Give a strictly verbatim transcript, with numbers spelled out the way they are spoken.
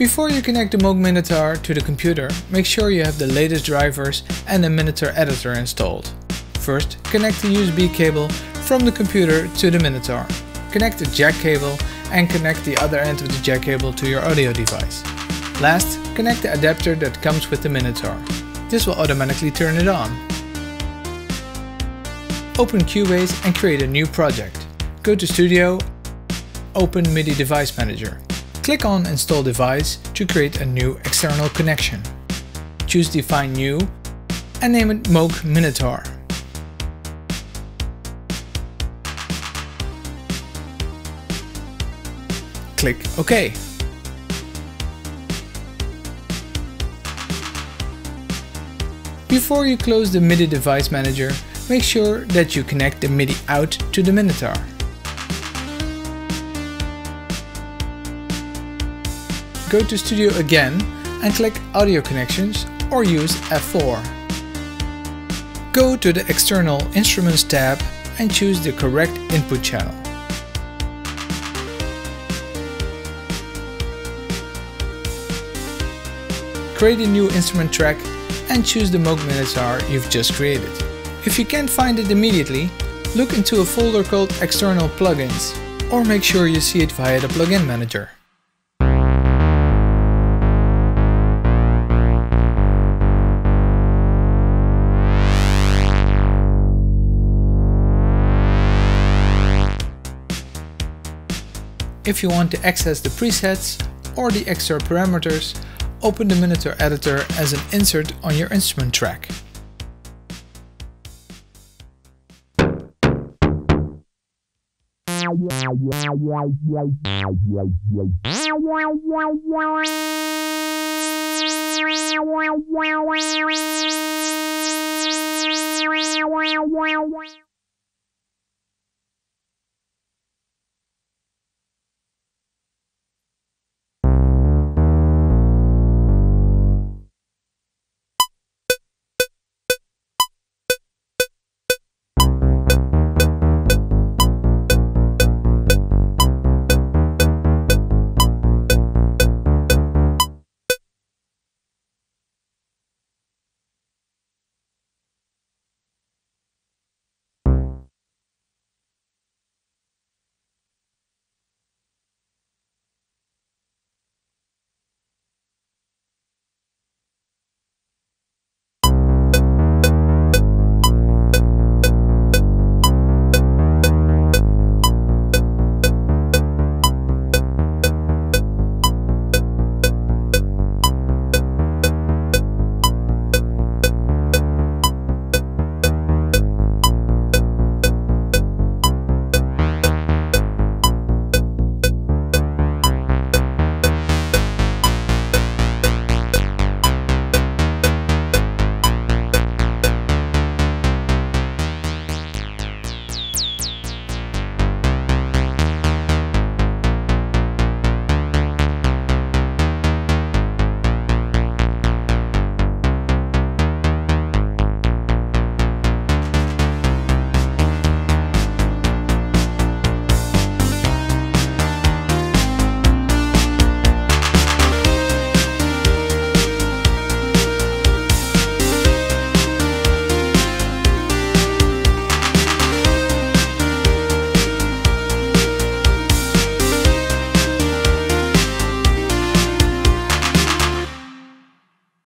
Before you connect the Moog Minitaur to the computer, make sure you have the latest drivers and the Minitaur editor installed. First, connect the U S B cable from the computer to the Minitaur. Connect the jack cable and connect the other end of the jack cable to your audio device. Last, connect the adapter that comes with the Minitaur. This will automatically turn it on. Open Cubase and create a new project. Go to Studio, open MIDI Device Manager. Click on Install Device to create a new external connection. Choose Define New and name it Moog Minitaur. Click OK. Before you close the MIDI Device Manager, make sure that you connect the MIDI out to the Minitaur. Go to Studio again and click Audio Connections or use F four. Go to the External Instruments tab and choose the correct input channel. Create a new instrument track and choose the Moog Minitaur you've just created. If you can't find it immediately, look into a folder called External Plugins or make sure you see it via the Plugin Manager. If you want to access the presets or the extra parameters, open the Minitaur editor as an insert on your instrument track.